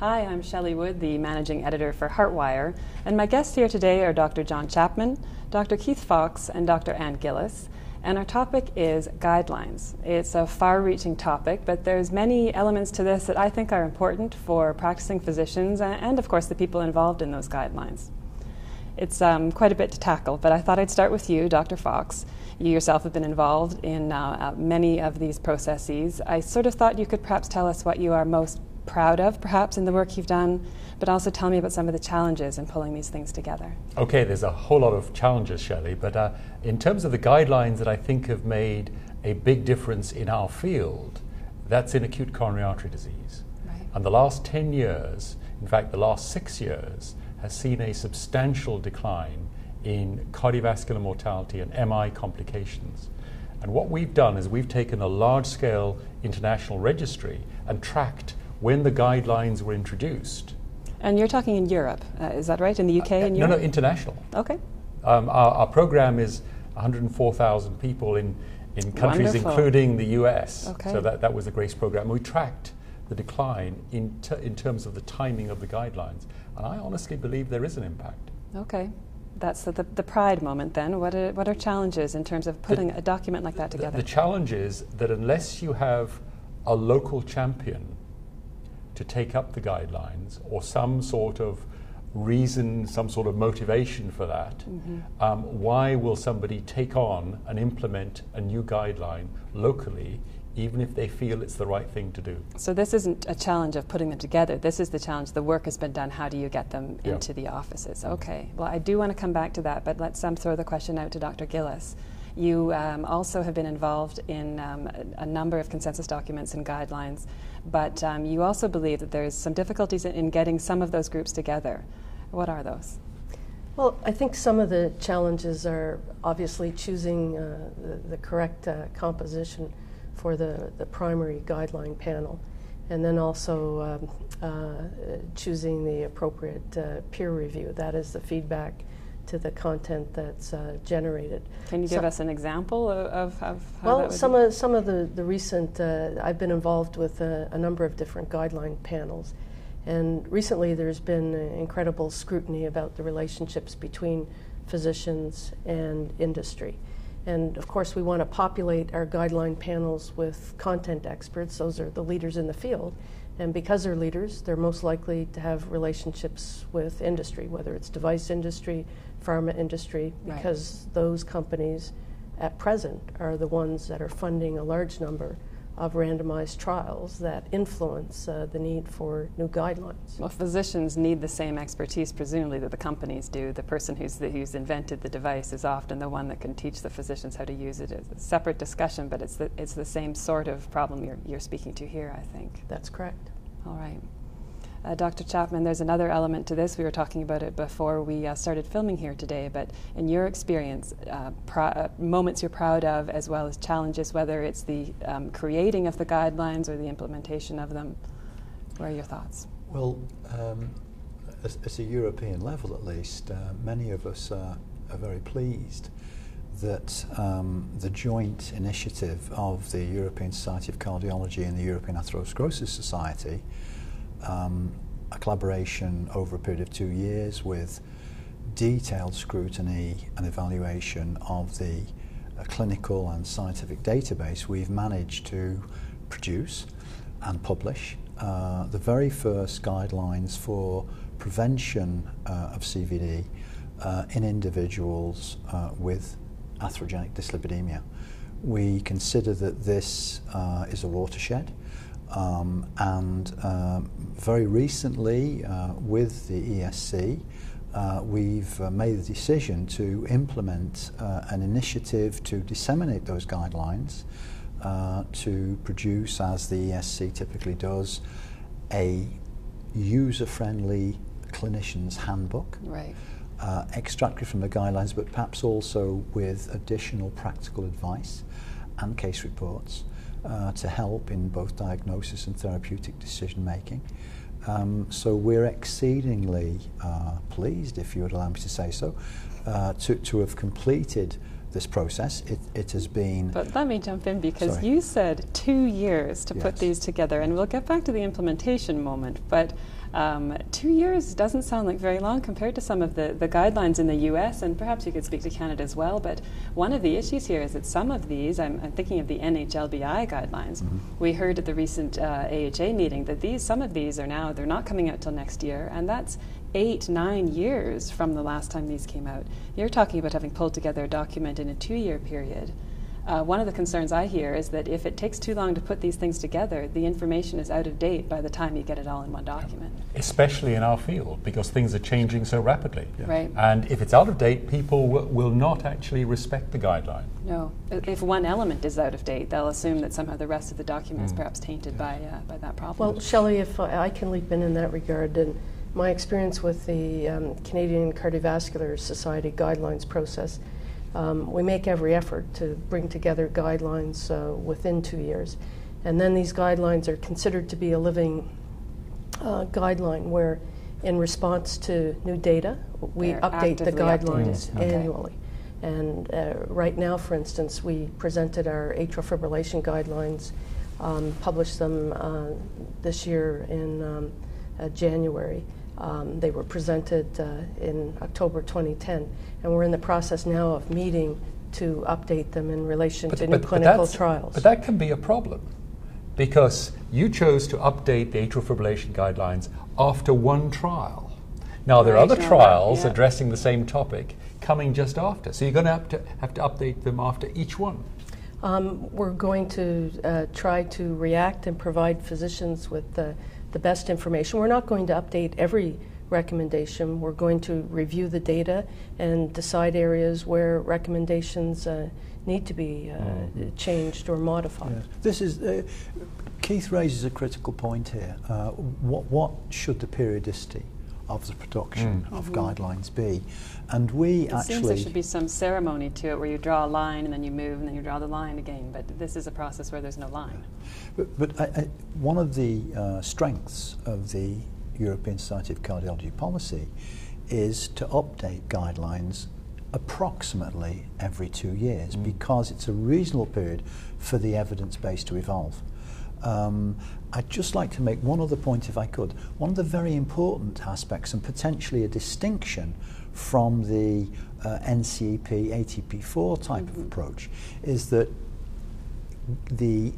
Hi, I'm Shelley Wood, the managing editor for Heartwire, and my guests here today are Dr. John Chapman, Dr. Keith Fox, and Dr. Anne Gillis. And our topic is guidelines. It's a far-reaching topic, but there's many elements to this that I think are important for practicing physicians and of course, the people involved in those guidelines. It's quite a bit to tackle, but I thought I'd start with you, Dr. Fox. You yourself have been involved in many of these processes. I sort of thought you could perhaps tell us what you are most proud of, perhaps, in the work you've done, but also tell me about some of the challenges in pulling these things together. Okay, there's a whole lot of challenges, Shelley, but in terms of the guidelines that I think have made a big difference in our field, that's in acute coronary artery disease. Right. And the last 10 years, in fact, the last 6 years, has seen a substantial decline in cardiovascular mortality and MI complications. And what we've done is we've taken a large-scale international registry and tracked when the guidelines were introduced. And you're talking in Europe, is that right? In the UK and Europe? No, international. Okay. Our program is 104,000 people in countries including the US. Okay. So that was the GRACE program. We tracked the decline in terms of the timing of the guidelines. And I honestly believe there is an impact. Okay. That's the pride moment then. What are challenges in terms of putting a document like that together? The challenge is that unless you have a local champion to take up the guidelines or some sort of reason, some sort of motivation for that, why will somebody take on and implement a new guideline locally even if they feel it's the right thing to do? So this isn't a challenge of putting them together. This is the challenge. The work has been done. How do you get them into the offices? Okay. Well, I do want to come back to that, but let's throw the question out to Dr. Gillis. You also have been involved in a number of consensus documents and guidelines, but you also believe that there's some difficulties in getting some of those groups together. What are those? Well, I think some of the challenges are obviously choosing the correct composition for the primary guideline panel, and then also choosing the appropriate peer review. That is the feedback to the content that's generated. Can you give us an example of how that would be? Some of the recent, I've been involved with a number of different guideline panels, and recently there's been incredible scrutiny about the relationships between physicians and industry. And of course we want to populate our guideline panels with content experts. Those are the leaders in the field. And because they're leaders, they're most likely to have relationships with industry, whether it's device industry, pharma industry, because those companies at present are the ones that are funding a large number of randomized trials that influence the need for new guidelines. Well, physicians need the same expertise, presumably, that the companies do. The person who's invented the device is often the one that can teach the physicians how to use it. It's a separate discussion, but it's the same sort of problem you're speaking to here, I think. That's correct. All right. Dr. Chapman, there's another element to this. We were talking about it before we started filming here today, but in your experience, moments you're proud of as well as challenges, whether it's the creating of the guidelines or the implementation of them, what are your thoughts? Well, at a European level at least, many of us are very pleased that the joint initiative of the European Society of Cardiology and the European Atherosclerosis Society, a collaboration over a period of 2 years with detailed scrutiny and evaluation of the clinical and scientific database, we've managed to produce and publish the very first guidelines for prevention of CVD in individuals with atherogenic dyslipidemia. We consider that this is a watershed. Very recently, with the ESC, we've made the decision to implement an initiative to disseminate those guidelines, to produce, as the ESC typically does, a user-friendly clinician's handbook, extracted from the guidelines, but perhaps also with additional practical advice and case reports, to help in both diagnosis and therapeutic decision making. So we're exceedingly pleased, if you would allow me to say so, to have completed this process. It has been... But let me jump in because you said 2 years to put these together, and we'll get back to the implementation moment, but 2 years doesn't sound like very long compared to some of the guidelines in the US, and perhaps you could speak to Canada as well, but one of the issues here is that some of these, I'm thinking of the NHLBI guidelines, we heard at the recent AHA meeting that some of these are now, they're not coming out till next year, and that's 8-9 years from the last time these came out. You're talking about having pulled together a document in a 2-year period. One of the concerns I hear is that if it takes too long to put these things together, the information is out of date by the time you get it all in one document. Especially in our field, because things are changing so rapidly. Yeah. Right. And if it's out of date, people will not actually respect the guideline. No. If one element is out of date, they'll assume that somehow the rest of the document is perhaps tainted by that problem. Well, Shelley, if I can leap in that regard, and my experience with the Canadian Cardiovascular Society guidelines process, we make every effort to bring together guidelines within 2 years. And then these guidelines are considered to be a living guideline where, in response to new data, we update the guidelines annually. And right now, for instance, we presented our atrial fibrillation guidelines, published them this year in January. They were presented in October 2010, and we're in the process now of meeting to update them in relation to new clinical trials. But that can be a problem, because you chose to update the atrial fibrillation guidelines after one trial. Now, there are other trials addressing the same topic coming just after, so you're going to have to update them after each one. We're going to try to react and provide physicians with the best information. We're not going to update every recommendation. We're going to review the data and decide areas where recommendations need to be changed or modified. Yeah. This is Keith raises a critical point here. What should the periodicity of the production of guidelines be? And it seems there should be some ceremony to it where you draw a line and then you move and then you draw the line again, but this is a process where there's no line. But one of the strengths of the European Society of Cardiology policy is to update guidelines approximately every 2 years because it's a reasonable period for the evidence base to evolve. I'd just like to make one other point if I could. One of the very important aspects and potentially a distinction from the NCEP ATP4 type of approach is that the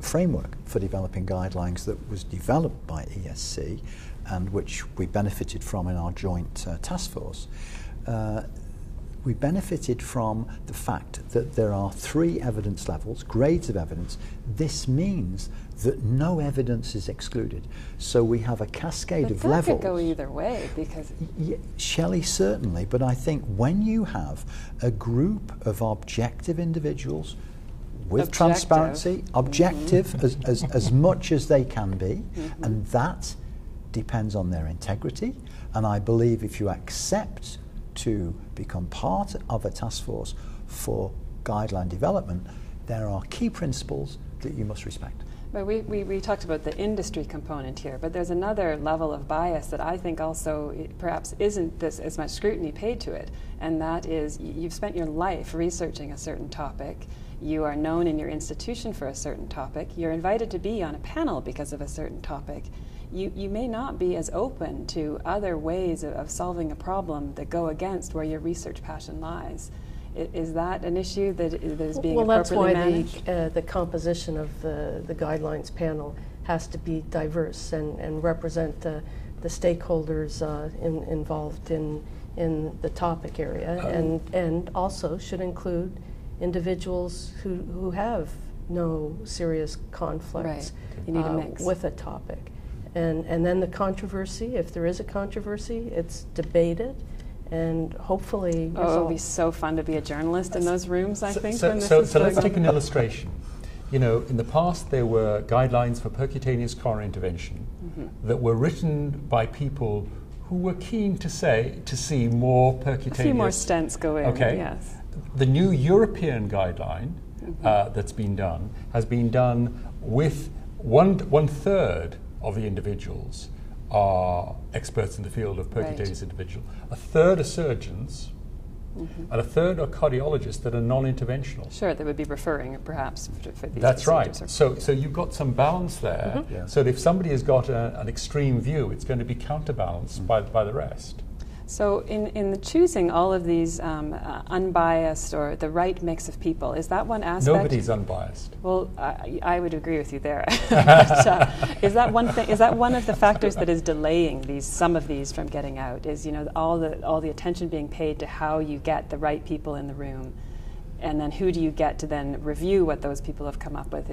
framework for developing guidelines that was developed by ESC and which we benefited from in our joint task force, we benefited from the fact that there are 3 evidence levels, grades of evidence. This means that no evidence is excluded. So we have a cascade of levels. That could go either way, because... Shelley, certainly, but I think when you have a group of objective individuals with transparency, objective as much as they can be, and that depends on their integrity, and I believe if you accept to become part of a task force for guideline development, there are key principles that you must respect. But we talked about the industry component here, but there's another level of bias that I think also perhaps isn't as much scrutiny paid to it, and that is you've spent your life researching a certain topic, you are known in your institution for a certain topic, you're invited to be on a panel because of a certain topic. You may not be as open to other ways of solving a problem that go against where your research passion lies. Is that an issue that is being appropriately managed? Well, that's why the composition of the guidelines panel has to be diverse and represent the stakeholders involved in the topic area, and also should include individuals who have no serious conflicts you need a mix with a topic. And then the controversy, if there is a controversy, it's debated and hopefully resolved. Oh, it would be so fun to be a journalist in those rooms, I think. So let's take an illustration. You know, in the past there were guidelines for percutaneous coronary intervention that were written by people who were keen to see more percutaneous. A few more stents go in, yes. The new European guideline that's been done has been done with one third of the individuals are experts in the field of percutaneous intervention. A third are surgeons, and a third are cardiologists that are non-interventional. Sure, they would be referring perhaps for these. That's right. So you've got some balance there. So that if somebody has got an extreme view, it's going to be counterbalanced by the rest. So in the choosing all of these unbiased or the right mix of people, is that one aspect? Nobody's unbiased. Well, I would agree with you there. But, is that one thing? Is that one of the factors that is delaying these some of these from getting out? Is, you know, all the attention being paid to how you get the right people in the room, and then who do you get to then review what those people have come up with?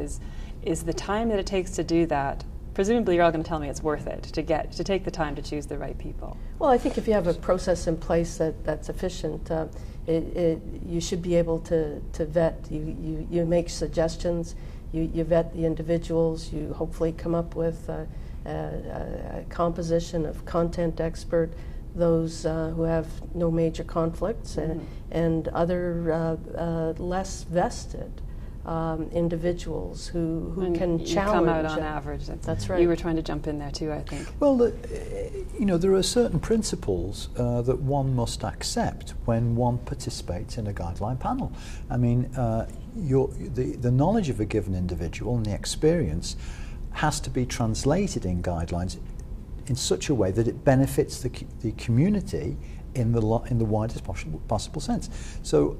Is the time that it takes to do that? Presumably you're all going to tell me it's worth it to take the time to choose the right people. Well, I think if you have a process in place that's efficient, you should be able to vet. You make suggestions, you vet the individuals, you hopefully come up with a composition of content expert, those who have no major conflicts, and other less vested individuals who can challenge. You come out on average. That's right. You were trying to jump in there too, I think. Well, you know, there are certain principles that one must accept when one participates in a guideline panel. I mean, the knowledge of a given individual and the experience has to be translated in guidelines in such a way that it benefits the community in the widest possible sense. So,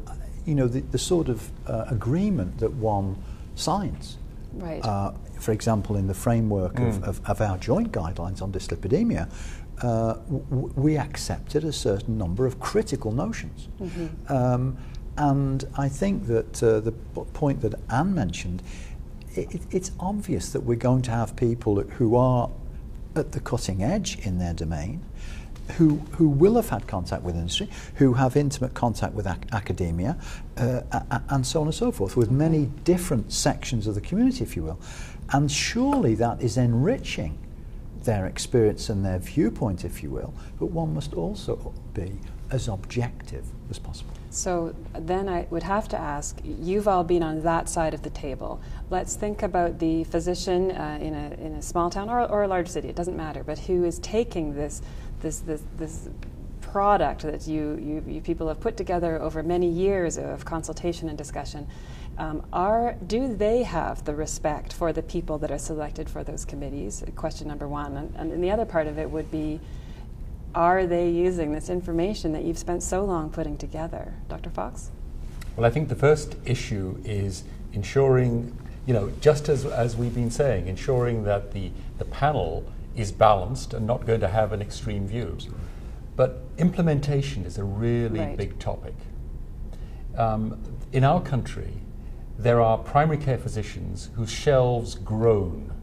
you know, the sort of agreement that one signs, right. For example, in the framework of our joint guidelines on dyslipidemia, we accepted a certain number of critical notions. And I think that the point that Anne mentioned, it's obvious that we're going to have people who are at the cutting edge in their domain, who will have had contact with industry, who have intimate contact with academia, and so on and so forth, with many different sections of the community, if you will. And surely that is enriching their experience and their viewpoint, if you will, but one must also be as objective as possible. So then I would have to ask, you've all been on that side of the table. Let's think about the physician in a small town or a large city, it doesn't matter, but who is taking this product that you people have put together over many years of consultation and discussion. Do they have the respect for the people that are selected for those committees? Question number one. And the other part of it would be, are they using this information that you've spent so long putting together? Dr. Fox? Well, I think the first issue is ensuring, you know, just as we've been saying, ensuring that the panel is balanced and not going to have an extreme view. But implementation is a really big topic. In our country, there are primary care physicians whose shelves groan.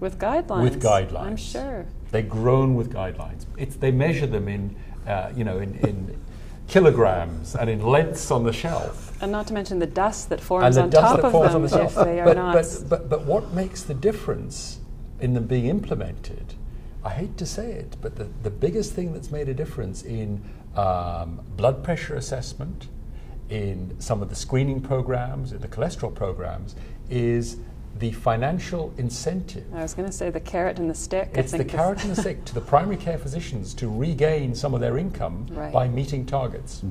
With guidelines. With guidelines. I'm sure. They groan with guidelines. They measure them in, you know, in kilograms and in lengths on the shelf. And not to mention the dust that forms on top of them if they are not. But what makes the difference in them being implemented, I hate to say it, but the biggest thing that's made a difference in blood pressure assessment, in some of the screening programs, in the cholesterol programs, is the financial incentive. I was going to say the carrot and the stick. It's the carrot and the stick to the primary care physicians to regain some of their income by meeting targets.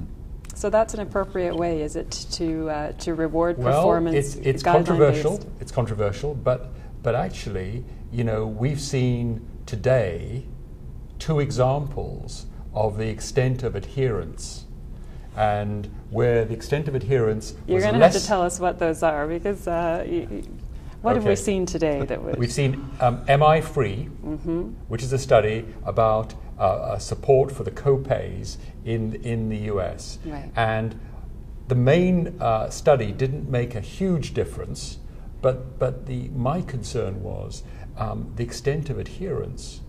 So that's an appropriate way, is it, to reward performance? Well, it's controversial. Based. It's controversial, but actually, you know, we've seen today two examples of the extent of adherence, and where the extent of adherence. You're going to have to tell us what those are, because what have we seen today that would? We've seen MI-free, which is a study about support for the co-pays in the US, and the main study didn't make a huge difference, but my concern was. The extent of adherence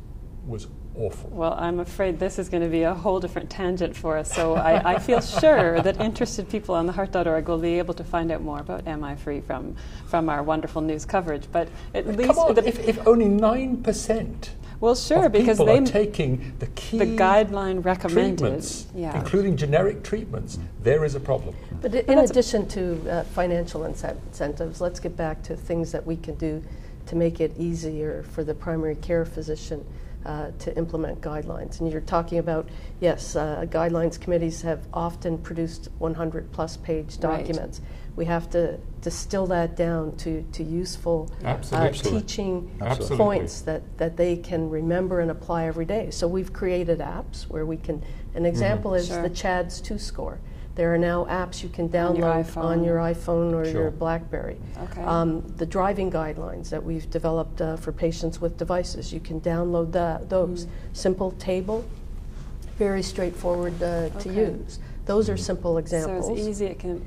was awful. Well, I'm afraid this is going to be a whole different tangent for us, so I feel sure that interested people on theheart.org will be able to find out more about MI-free from our wonderful news coverage. But at least... Come on, if only 9%... Well, sure, because they are taking the key guideline recommended, including generic treatments. There is a problem. But in addition to financial incentives, let's get back to things that we can do to make it easier for the primary care physician to implement guidelines. And you're talking about, yes, guidelines committees have often produced 100-plus page documents. Right. We have to distill that down to useful teaching points that they can remember and apply every day. So we've created apps where we can, an example is the CHADS2 score. There are now apps you can download on your iPhone or your BlackBerry. Okay. The driving guidelines that we've developed for patients with devices, you can download those. Simple table, very straightforward to use. Those are simple examples. So it's easy, it can...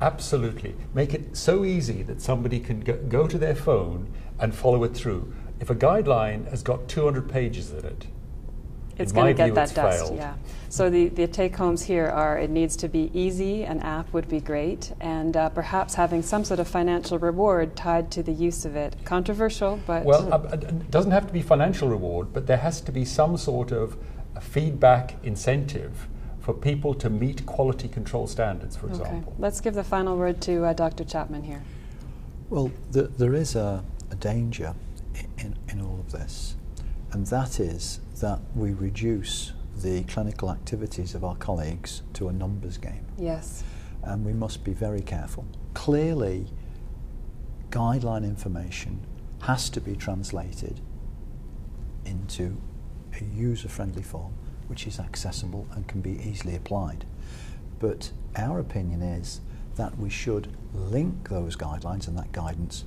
Absolutely. Make it so easy that somebody can go to their phone and follow it through. If a guideline has got 200 pages in it, it's going to get that dust, So the take-homes here are, it needs to be easy, an app would be great, and perhaps having some sort of financial reward tied to the use of it. Controversial, but... Well, it doesn't have to be financial reward, but there has to be some sort of feedback incentive for people to meet quality control standards, for example. Let's give the final word to Dr. Chapman here. Well, there is a danger in all of this, and that is that we reduce the clinical activities of our colleagues to a numbers game. Yes. And we must be very careful. Clearly, guideline information has to be translated into a user-friendly form which is accessible and can be easily applied. But our opinion is that we should link those guidelines and that guidance,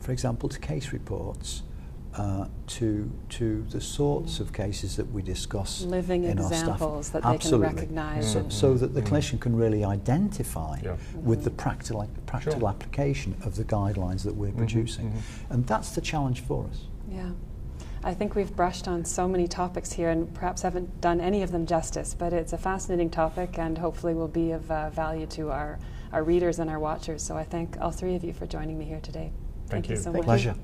for example, to case reports, to the sorts of cases that we discuss living in our staff. Living examples that they can recognise. So that the clinician can really identify with the practical application of the guidelines that we're producing. And that's the challenge for us. Yeah. I think we've brushed on so many topics here and perhaps haven't done any of them justice, but it's a fascinating topic and hopefully will be of value to our readers and our watchers. So I thank all three of you for joining me here today. Thank you so much. Pleasure.